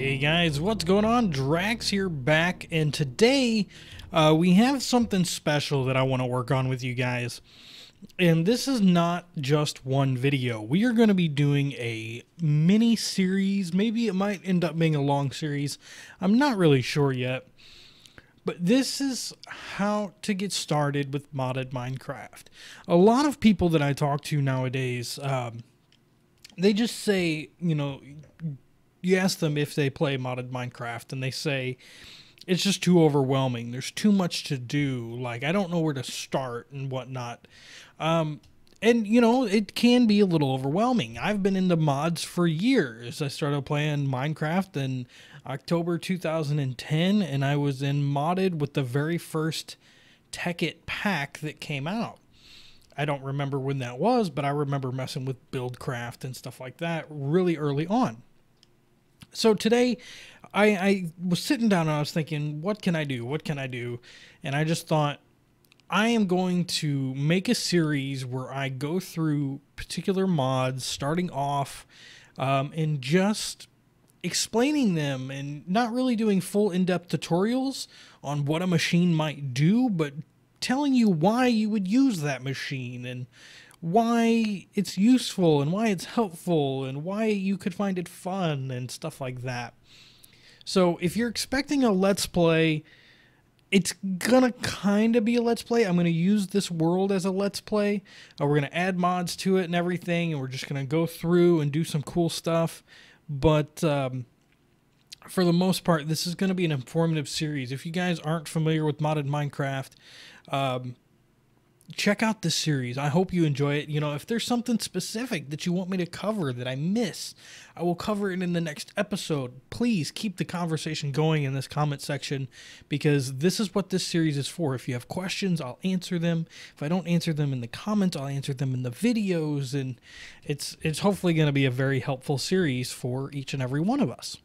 Hey guys, what's going on? Draax here back, and today we have something special that I want to work on with you guys. And this is not just one video. We are going to be doing a mini series. Maybe it might end up being a long series. I'm not really sure yet. But this is how to get started with modded Minecraft. A lot of people that I talk to nowadays, they just say, you know, you ask them if they play modded Minecraft and they say, it's just too overwhelming. There's too much to do. Like, I don't know where to start and whatnot. And, you know, it can be a little overwhelming. I've been into mods for years. I started playing Minecraft in October 2010, and I was in modded with the very first Tech It pack that came out. I don't remember when that was, but I remember messing with Buildcraft and stuff like that really early on. So today, I was sitting down and I was thinking, what can I do? What can I do? And I just thought, I am going to make a series where I go through particular mods, starting off and just explaining them, and not really doing full in-depth tutorials on what a machine might do, but telling you why you would use that machine and why it's useful and why it's helpful and why you could find it fun and stuff like that. So if you're expecting a let's play, it's gonna kind of be a let's play. I'm gonna use this world as a let's play. We're gonna add mods to it and everything, and we're just gonna go through and do some cool stuff. But for the most part, this is gonna be an informative series. If you guys aren't familiar with modded Minecraft, check out this series. I hope you enjoy it. You know, if there's something specific that you want me to cover that I miss, I will cover it in the next episode. Please keep the conversation going in this comment section, because this is what this series is for. If you have questions, I'll answer them. If I don't answer them in the comments, I'll answer them in the videos, and it's hopefully going to be a very helpful series for each and every one of us.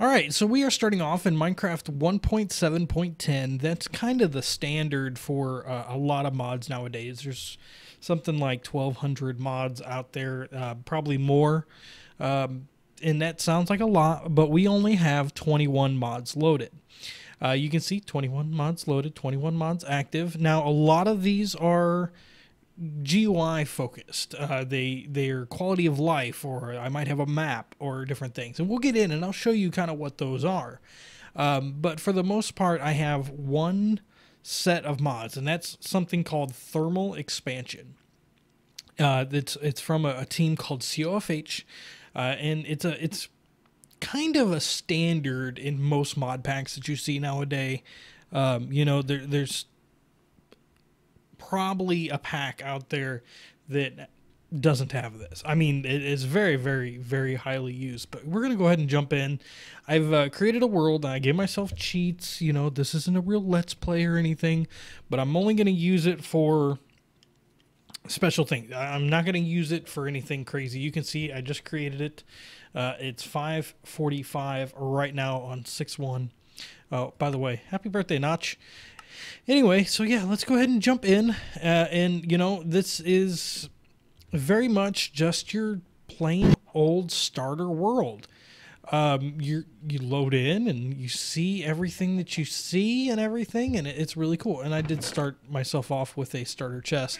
All right, so we are starting off in Minecraft 1.7.10. That's kind of the standard for a lot of mods nowadays. There's something like 1,200 mods out there, probably more. And that sounds like a lot, but we only have 21 mods loaded. You can see 21 mods loaded, 21 mods active. Now, a lot of these are GUI focused. They're quality of life, or I might have a map or different things. And we'll get in and I'll show you kind of what those are. But for the most part, I have one set of mods, and that's something called Thermal Expansion. It's from a team called COFH, and it's kind of a standard in most mod packs that you see nowadays. You know, there's probably a pack out there that doesn't have this. I mean, it is very, very, very highly used, but we're going to go ahead and jump in. I've created a world, and I gave myself cheats. You know, this isn't a real let's play or anything, but I'm only going to use it for special things. I'm not going to use it for anything crazy. You can see I just created it. It's 5:45 right now on 6/1. Oh, by the way, happy birthday, Notch. Anyway, so yeah, let's go ahead and jump in. And, you know, this is very much just your plain old starter world. You load in and you see everything that you see and everything, and it's really cool. And I did start myself off with a starter chest.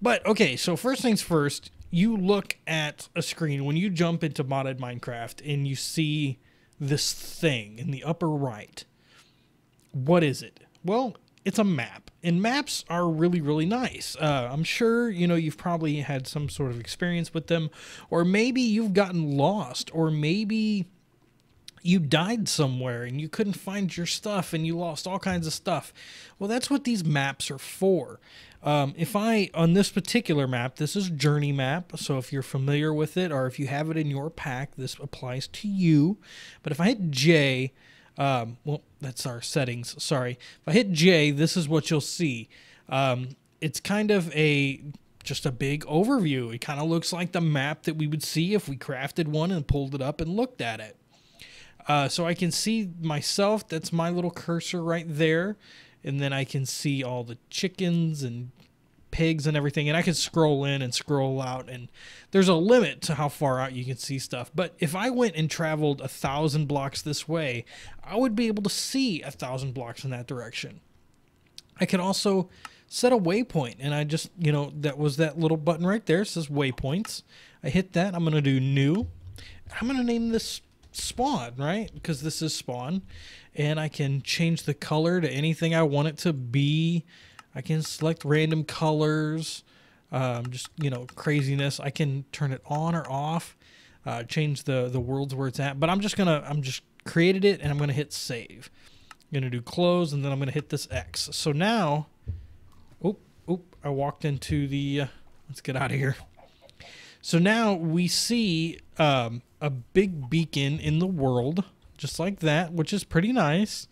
But, okay, so first things first, you look at a screen. When you jump into modded Minecraft and you see this thing in the upper right, what is it? Well, it's a map, and maps are really, really nice. I'm sure, you know, you've probably had some sort of experience with them, or maybe you've gotten lost, or maybe you died somewhere and you couldn't find your stuff and you lost all kinds of stuff. Well, that's what these maps are for. On this particular map, this is Journey Map, so if you're familiar with it or if you have it in your pack, this applies to you. But if I hit J, well, that's our settings. Sorry. If I hit J, this is what you'll see. It's kind of just a big overview. It kind of looks like the map that we would see if we crafted one and pulled it up and looked at it. So I can see myself. That's my little cursor right there. And then I can see all the chickens and pigs and everything, and I could scroll in and scroll out, and there's a limit to how far out you can see stuff. But if I went and traveled 1,000 blocks this way, I would be able to see 1,000 blocks in that direction. I could also set a waypoint, and I just, you know, that was that little button right there. It says waypoints. I hit that. I'm going to do new. I'm going to name this spawn, right? Because this is spawn, and I can change the color to anything I want it to be. I can select random colors, just, you know, craziness. I can turn it on or off, change the worlds where it's at. But I'm just created it, and I'm going to hit save. I'm going to do close, and then I'm going to hit this X. So now, I walked into the, let's get out of here. So now we see a big beacon in the world, just like that, which is pretty nice.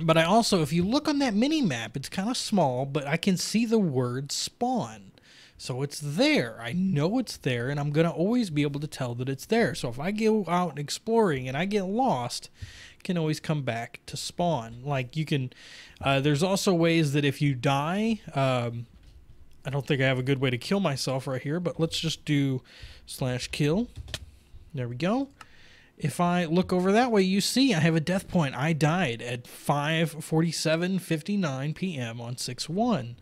But I also, if you look on that mini map, it's kind of small, but I can see the word spawn. So it's there. I know it's there, and I'm going to always be able to tell that it's there. So if I go out exploring and I get lost, I can always come back to spawn. Like you can, there's also ways that if you die, I don't think I have a good way to kill myself right here, but let's just do /kill. There we go. If I look over that way, you see I have a death point. I died at 5:47:59 p.m. on 6/1.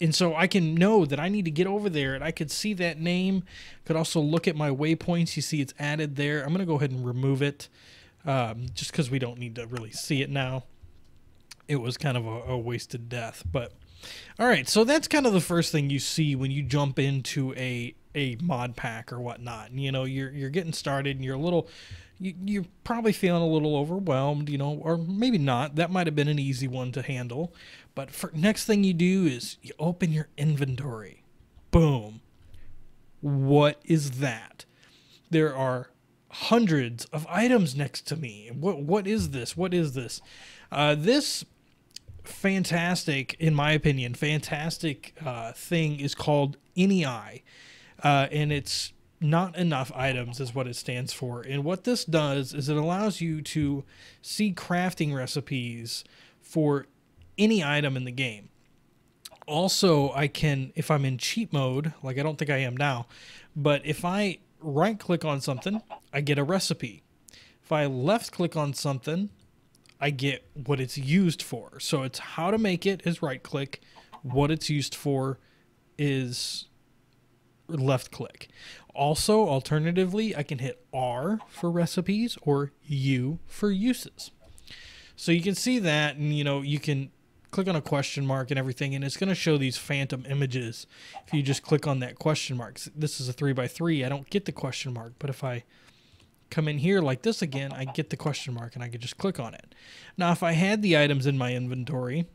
And so I can know that I need to get over there, and I could see that name. Could also look at my waypoints. You see it's added there. I'm going to go ahead and remove it just because we don't need to really see it now. It was kind of a wasted death. But all right, so that's kind of the first thing you see when you jump into a mod pack or whatnot. You know, you're getting started, and you're a little, you're probably feeling a little overwhelmed, you know, or maybe not. That might have been an easy one to handle. But next thing you do is you open your inventory. Boom. What is that? There are hundreds of items next to me. What is this? What is this? This fantastic, in my opinion, fantastic thing is called NEI. And it's not enough items is what it stands for. And what this does is it allows you to see crafting recipes for any item in the game. Also, I can, if I'm in cheat mode, like I don't think I am now, but if I right click on something, I get a recipe. If I left click on something, I get what it's used for. So it's how to make it is right click, what it's used for is left click. Also, alternatively, I can hit R for recipes or U for uses. So you can see that, and you know, you can click on a question mark and everything, and it's going to show these phantom images. If you just click on that question mark, this is a 3x3. I don't get the question mark, but if I come in here like this again, I get the question mark, and I could just click on it. Now, if I had the items in my inventory,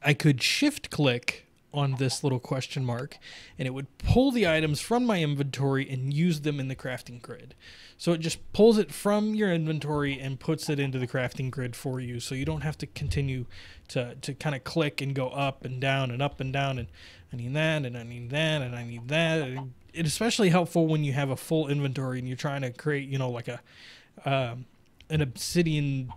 I could shift click on this little question mark, and it would pull the items from my inventory and use them in the crafting grid. So it just pulls it from your inventory and puts it into the crafting grid for you, so you don't have to continue to kind of click and go up and down and up and down, and I need that, and I need that, and I need that. And it's especially helpful when you have a full inventory and you're trying to create, you know, like a an obsidian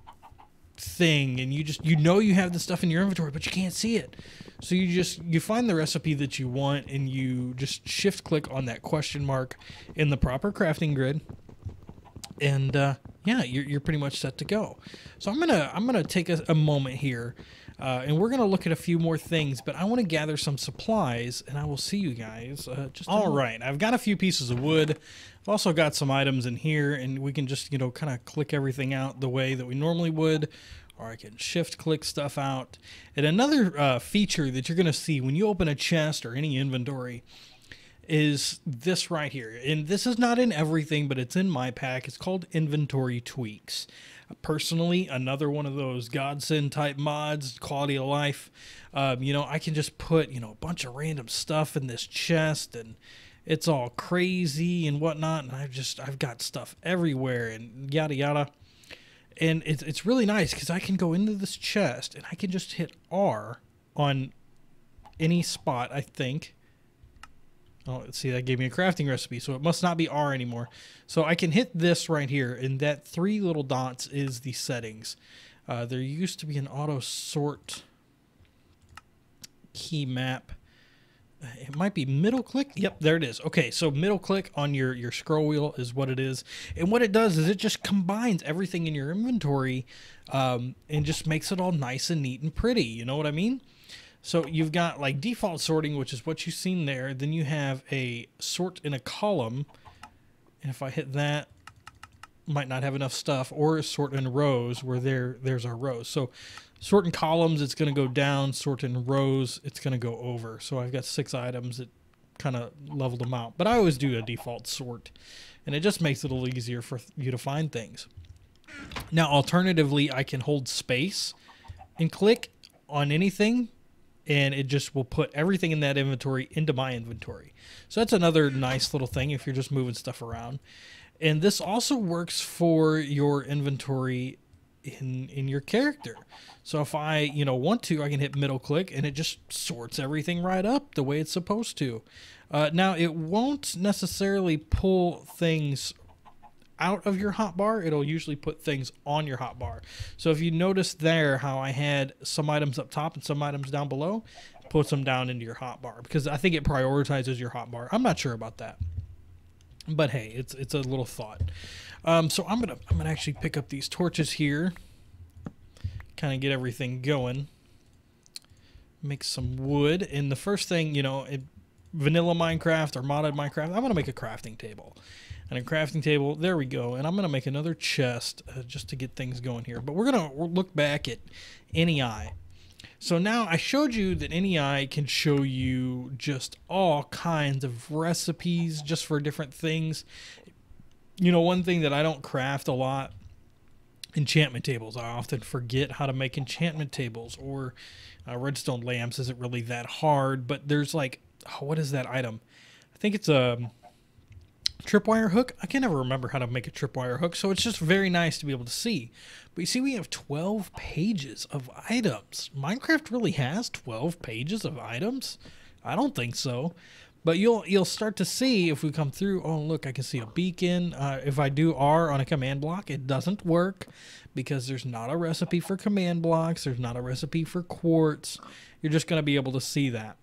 thing, and you just, you know, you have the stuff in your inventory, but you can't see it. So you just, you find the recipe that you want, and you just shift click on that question mark in the proper crafting grid, and yeah, you're pretty much set to go. So I'm gonna take a moment here, and we're gonna look at a few more things, but I want to gather some supplies, and I will see you guys just all right. I've got a few pieces of wood. I've also got some items in here, and we can just, you know, kind of click everything out the way that we normally would, or I can shift click stuff out. And another feature that you're going to see when you open a chest or any inventory is this right here. And this is not in everything, but it's in my pack. It's called Inventory Tweaks. Personally, another one of those godsend type mods, quality of life. You know, I can just put, you know, a bunch of random stuff in this chest, and it's all crazy and whatnot, and I've got stuff everywhere and yada yada. And it's really nice because I can go into this chest, and I can just hit R on any spot, I think. Oh, see, that gave me a crafting recipe, so it must not be R anymore. So I can hit this right here, and that 3 little dots is the settings. There used to be an auto sort key map. It might be middle click. Yep, there it is. Okay, so middle click on your scroll wheel is what it is. And what it does is it just combines everything in your inventory and just makes it all nice and neat and pretty. You know what I mean? So you've got like default sorting, which is what you've seen there. Then you have a sort in a column. And if I hit that, might not have enough stuff, or sort in rows where there's our rows. So sort in columns, it's going to go down. Sort in rows, it's going to go over. So I've got 6 items that kind of leveled them out. But I always do a default sort, and it just makes it a little easier for you to find things. Now, alternatively, I can hold space and click on anything, and it just will put everything in that inventory into my inventory. So that's another nice little thing if you're just moving stuff around. And this also works for your inventory in your character. So if I, you know, want to, I can hit middle click and it just sorts everything right up the way it's supposed to. Now, it won't necessarily pull things out of your hotbar. It'll usually put things on your hotbar. So if you notice there how I had some items up top and some items down below, puts them down into your hotbar because I think it prioritizes your hotbar. I'm not sure about that. But hey, it's a little thought. So I'm gonna actually pick up these torches here, kind of get everything going, make some wood. And the first thing, you know, in vanilla Minecraft or modded Minecraft, I'm gonna make a crafting table. And a crafting table, there we go. And I'm gonna make another chest just to get things going here. But we'll look back at NEI. So now I showed you that NEI can show you just all kinds of recipes just for different things. You know, one thing that I don't craft a lot, enchantment tables. I often forget how to make enchantment tables, or redstone lamps isn't really that hard, but there's like, oh, what is that item? I think it's a tripwire hook. I can never remember how to make a tripwire hook, so it's just very nice to be able to see. But you see, we have 12 pages of items. Minecraft really has 12 pages of items? I don't think so. But you'll start to see if we come through. Oh, look, I can see a beacon. If I do R on a command block, it doesn't work because there's not a recipe for command blocks. There's not a recipe for quartz. You're just going to be able to see that.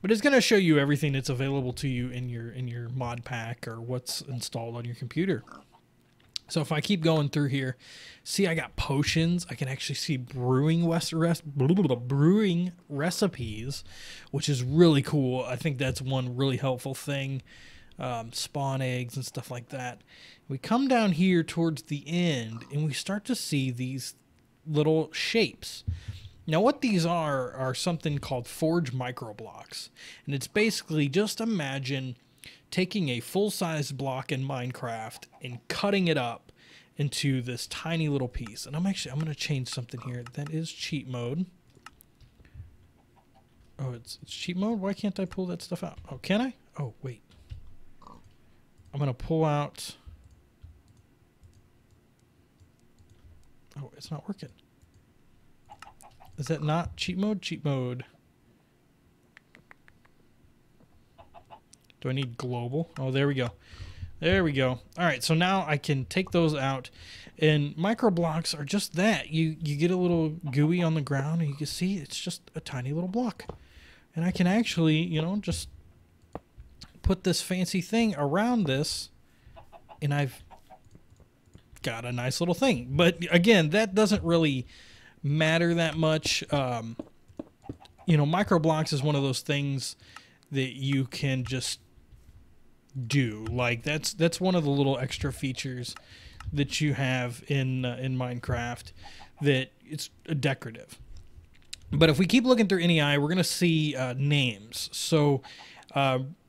But it's going to show you everything that's available to you in your mod pack or what's installed on your computer. So if I keep going through here, see, I got potions. I can actually see brewing recipes, which is really cool. I think that's one really helpful thing. Spawn eggs and stuff like that. We come down here towards the end and we start to see these little shapes. Now, what these are something called Forge Microblocks, and it's basically just imagine taking a full-size block in Minecraft and cutting it up into this tiny little piece. And I'm going to change something here. That is cheat mode. Oh, it's cheat mode? Why can't I pull that stuff out? Oh, can I? Oh, wait. I'm going to pull out. Oh, it's not working. Is that not cheat mode? Cheat mode. Do I need global? Oh, there we go. There we go. All right, so now I can take those out. And microblocks are just that. You get a little GUI on the ground, and you can see it's just a tiny little block. And I can actually, you know, just put this fancy thing around this, and I've got a nice little thing. But, again, that doesn't really matter that much. You know, microblocks is one of those things that you can just do. Like that's one of the little extra features that you have in Minecraft that it's decorative. But if we keep looking through NEI, we're gonna see names. So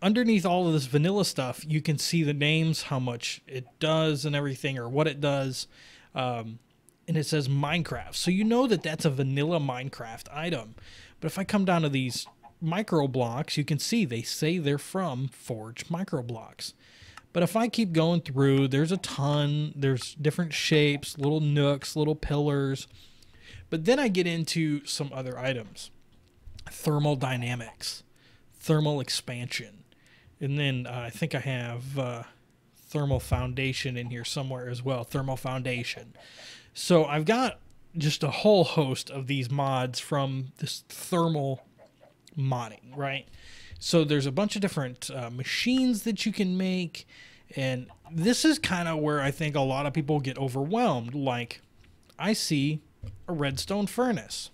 underneath all of this vanilla stuff, you can see the names, how much it does, and everything, or what it does. And it says Minecraft, so you know that that's a vanilla Minecraft item. But if I come down to these micro blocks, you can see they say they're from Forge Microblocks. But if I keep going through, there's a ton. There's different shapes, little nooks, little pillars. But then I get into some other items. Thermal Dynamics, Thermal Expansion. And then I think I have Thermal Foundation in here somewhere as well, Thermal Foundation. So I've got just a whole host of these mods from this thermal modding, right? So there's a bunch of different machines that you can make. And this is kind of where I think a lot of people get overwhelmed. Like, I see a redstone furnace.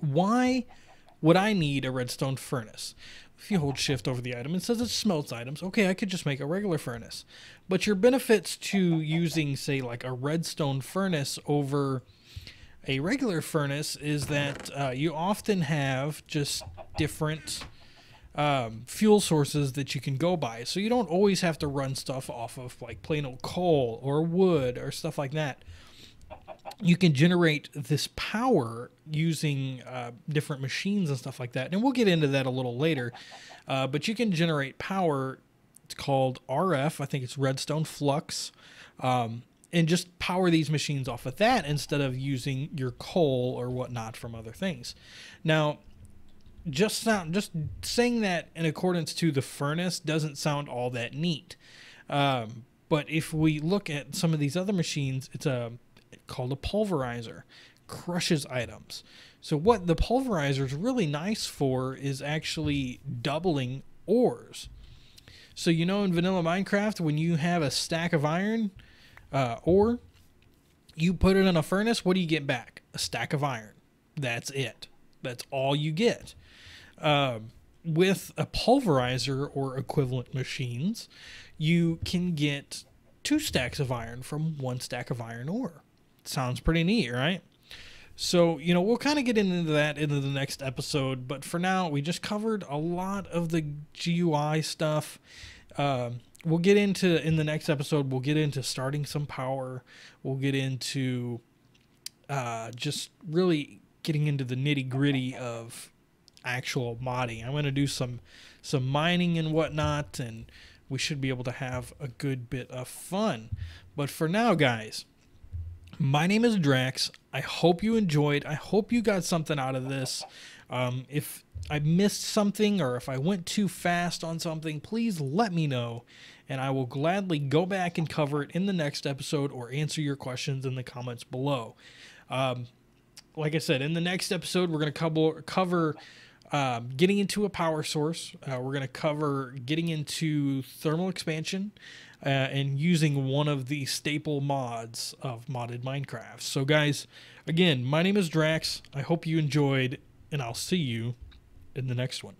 Why would I need a redstone furnace? If you hold shift over the item, it says it smelts items. Okay, I could just make a regular furnace. But your benefits to using, say, like a redstone furnace over a regular furnace is that you often have just different fuel sources that you can go by. So you don't always have to run stuff off of like plain old coal or wood or stuff like that. You can generate this power using different machines and stuff like that. And we'll get into that a little later. But you can generate power. It's called RF. I think it's Redstone Flux. And just power these machines off of that instead of using your coal or whatnot from other things. Now, just saying that in accordance to the furnace doesn't sound all that neat. But if we look at some of these other machines, it's called a pulverizer. Crushes items. So what the pulverizer is really nice for is actually doubling ores. So you know in vanilla Minecraft, when you have a stack of iron, ore, you put it in a furnace, what do you get back? A stack of iron. That's it. That's all you get. With a pulverizer or equivalent machines, you can get 2 stacks of iron from 1 stack of iron ore. Sounds pretty neat, right? So, you know, we'll kind of get into that in the next episode, but for now, we just covered a lot of the GUI stuff. We'll get into, in the next episode, we'll get into starting some power. We'll get into just really getting into the nitty-gritty of actual modding. I'm going to do some mining and whatnot, and we should be able to have a good bit of fun. But for now, guys, my name is Draax. I hope you enjoyed. I hope you got something out of this. If I missed something or if I went too fast on something, please let me know, and I will gladly go back and cover it in the next episode or answer your questions in the comments below. Like I said, in the next episode, we're going to cover getting into a power source. We're going to cover getting into thermal expansion and using one of the staple mods of modded Minecraft. So guys, again, my name is Draax. I hope you enjoyed, and I'll see you in the next one.